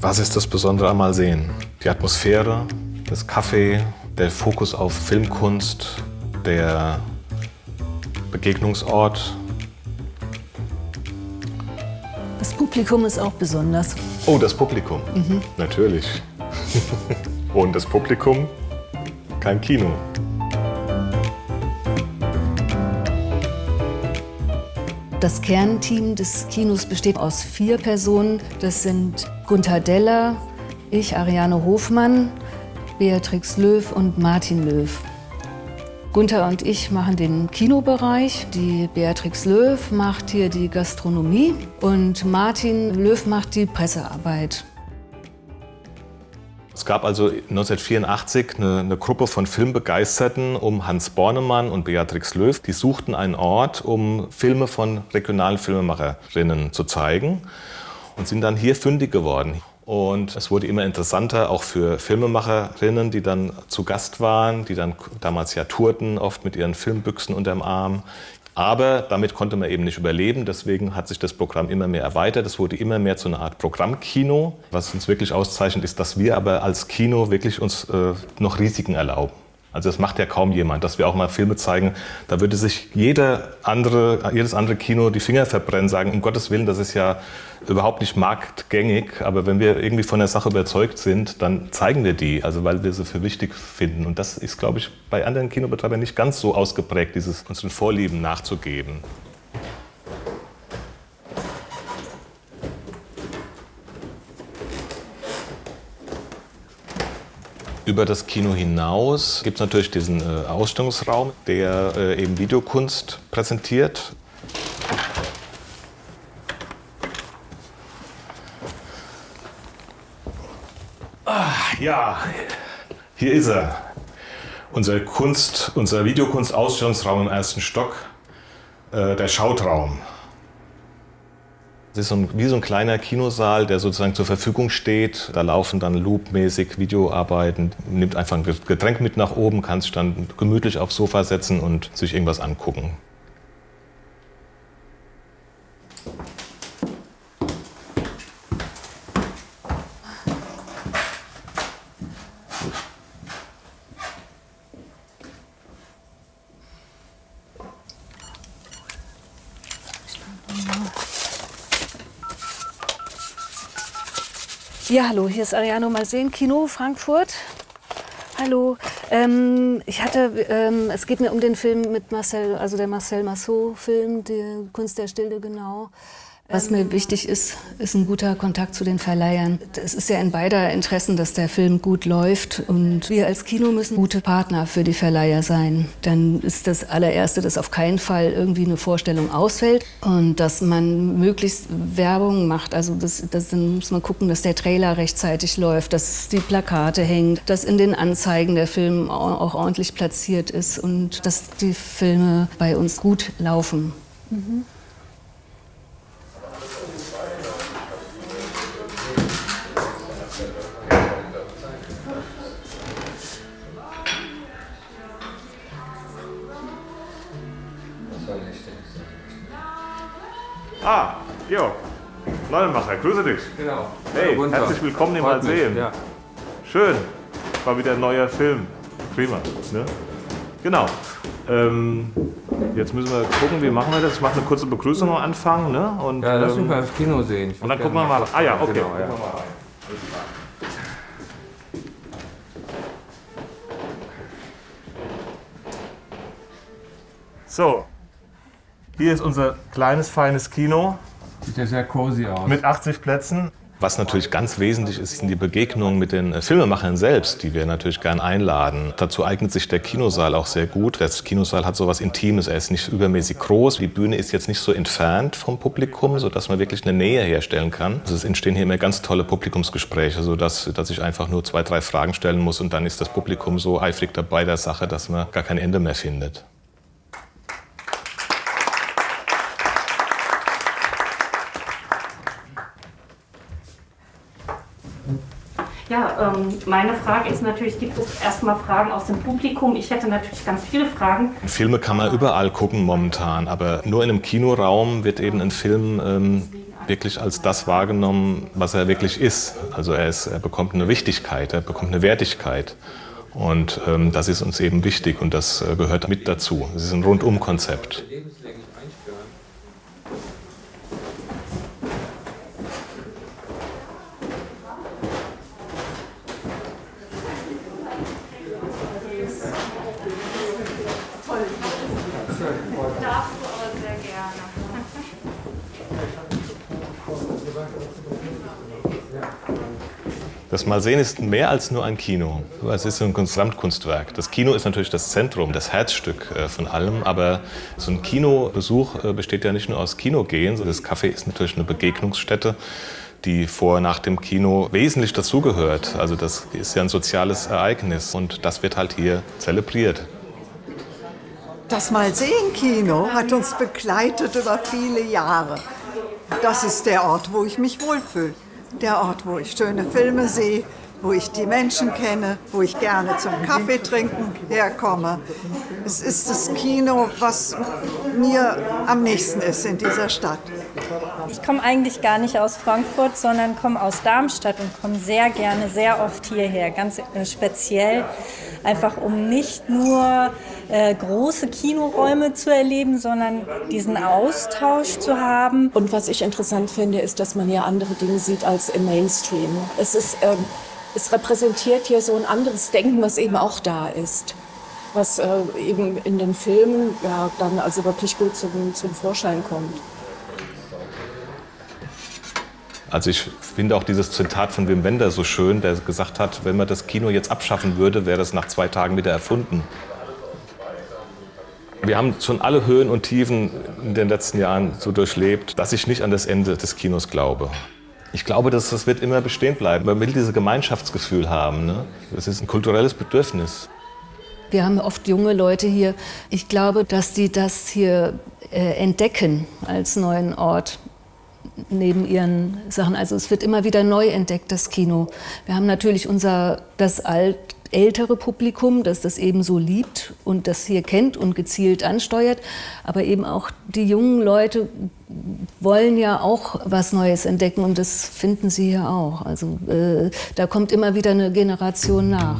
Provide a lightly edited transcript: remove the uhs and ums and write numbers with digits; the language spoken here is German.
Was ist das Besondere an Mal Sehn? Die Atmosphäre, das Café, der Fokus auf Filmkunst, der Begegnungsort. Das Publikum ist auch besonders. Oh, das Publikum. Mhm. Natürlich. Und das Publikum, kein Kino. Das Kernteam des Kinos besteht aus 4 Personen. Das sind Gunter Deller, ich, Ariane Hofmann, Beatrix Löw und Martin Löw. Gunter und ich machen den Kinobereich, die Beatrix Löw macht hier die Gastronomie und Martin Löw macht die Pressearbeit. Es gab also 1984 eine Gruppe von Filmbegeisterten um Hans Bornemann und Beatrix Löw. Die suchten einen Ort, um Filme von regionalen Filmemacherinnen zu zeigen und sind dann hier fündig geworden. Und es wurde immer interessanter, auch für Filmemacherinnen, die dann zu Gast waren, die dann damals ja tourten, oft mit ihren Filmbüchsen unterm Arm. Aber damit konnte man eben nicht überleben, deswegen hat sich das Programm immer mehr erweitert. Es wurde immer mehr zu einer Art Programmkino. Was uns wirklich auszeichnet, ist, dass wir aber als Kino wirklich uns noch Risiken erlauben. Also das macht ja kaum jemand, dass wir auch mal Filme zeigen. Da würde sich jedes andere Kino die Finger verbrennen, sagen, um Gottes Willen, das ist ja überhaupt nicht marktgängig. Aber wenn wir irgendwie von der Sache überzeugt sind, dann zeigen wir die, also weil wir sie für wichtig finden. Und das ist, glaube ich, bei anderen Kinobetreibern nicht ganz so ausgeprägt, dieses unseren Vorlieben nachzugeben. Über das Kino hinaus gibt es natürlich diesen Ausstellungsraum, der eben Videokunst präsentiert. Ah, ja, hier ist er. Unser Videokunst-Ausstellungsraum im 1. Stock, der Schautraum. Es ist wie so ein kleiner Kinosaal, der sozusagen zur Verfügung steht. Da laufen dann loopmäßig Videoarbeiten. Man nimmt einfach ein Getränk mit nach oben, kann sich dann gemütlich aufs Sofa setzen und sich irgendwas angucken. Ja, hallo, hier ist Ariane Mal Sehn, Kino Frankfurt. Hallo, es geht mir um den Film mit Marcel, also der Marcel Marceau-Film, die Kunst der Stille, genau. Was mir wichtig ist, ist ein guter Kontakt zu den Verleihern. Es ist ja in beider Interessen, dass der Film gut läuft und wir als Kino müssen gute Partner für die Verleiher sein. Dann ist das allererste, dass auf keinen Fall irgendwie eine Vorstellung ausfällt und dass man möglichst Werbung macht. Also dann muss man gucken, dass der Trailer rechtzeitig läuft, dass die Plakate hängen, dass in den Anzeigen der Film auch ordentlich platziert ist und dass die Filme bei uns gut laufen. Mhm. Ah, jo, Neuenmacher, grüße dich. Genau. Hey, ja, herzlich willkommen im Mal Sehn. Ja. Schön, war wieder ein neuer Film. Prima, ne? Genau. Jetzt müssen wir gucken, wie machen wir das? Ich mache eine kurze Begrüßung am Anfang, ne? Und, ja, lass mich mal ins Kino sehen. Und dann gucken wir mal. Ah ja, okay. Genau, ja. So. Hier ist unser kleines, feines Kino. Sieht ja sehr cozy aus. Mit 80 Plätzen. Was natürlich ganz wesentlich ist, sind die Begegnungen mit den Filmemachern selbst, die wir natürlich gern einladen. Dazu eignet sich der Kinosaal auch sehr gut. Der Kinosaal hat so was Intimes, er ist nicht übermäßig groß. Die Bühne ist jetzt nicht so entfernt vom Publikum, sodass man wirklich eine Nähe herstellen kann. Also es entstehen hier immer ganz tolle Publikumsgespräche, sodass ich einfach nur 2, 3 Fragen stellen muss und dann ist das Publikum so eifrig dabei der Sache, dass man gar kein Ende mehr findet. Ja, meine Frage ist natürlich, gibt es erstmal Fragen aus dem Publikum? Ich hätte natürlich ganz viele Fragen. Filme kann man überall gucken momentan, aber nur in einem Kinoraum wird eben ein Film wirklich als das wahrgenommen, was er wirklich ist. Also er bekommt eine Wichtigkeit, er bekommt eine Wertigkeit. Und das ist uns eben wichtig und das gehört mit dazu. Es ist ein Rundumkonzept. Das Mal Sehn ist mehr als nur ein Kino. Es ist ein Gesamtkunstwerk. Das Kino ist natürlich das Zentrum, das Herzstück von allem. Aber so ein Kinobesuch besteht ja nicht nur aus Kinogehen. Das Café ist natürlich eine Begegnungsstätte, die vor und nach dem Kino wesentlich dazugehört. Also das ist ja ein soziales Ereignis und das wird halt hier zelebriert. Das Mal Sehn-Kino hat uns begleitet über viele Jahre. Das ist der Ort, wo ich mich wohlfühle. Der Ort, wo ich schöne Filme sehe, wo ich die Menschen kenne, wo ich gerne zum Kaffee trinken herkomme. Es ist das Kino, was mir am nächsten ist in dieser Stadt. Ich komme eigentlich gar nicht aus Frankfurt, sondern komme aus Darmstadt und komme sehr gerne, sehr oft hierher. Ganz speziell, einfach um nicht nur große Kinoräume zu erleben, sondern diesen Austausch zu haben. Und was ich interessant finde, ist, dass man hier andere Dinge sieht als im Mainstream. Es repräsentiert hier so ein anderes Denken, was eben auch da ist. Was eben in den Filmen ja, dann also wirklich gut zum Vorschein kommt. Also ich finde auch dieses Zitat von Wim Wenders so schön, der gesagt hat, wenn man das Kino jetzt abschaffen würde, wäre das nach 2 Tagen wieder erfunden. Wir haben schon alle Höhen und Tiefen in den letzten Jahren so durchlebt, dass ich nicht an das Ende des Kinos glaube. Ich glaube, das wird immer bestehen bleiben. Man will dieses Gemeinschaftsgefühl haben, ne? Das ist ein kulturelles Bedürfnis. Wir haben oft junge Leute hier. Ich glaube, dass die das hier entdecken als neuen Ort. Neben ihren Sachen. Also es wird immer wieder neu entdeckt, das Kino. Wir haben natürlich das ältere Publikum, das das eben so liebt und das hier kennt und gezielt ansteuert. Aber eben auch die jungen Leute wollen ja auch was Neues entdecken und das finden sie hier auch. Also da kommt immer wieder eine Generation nach.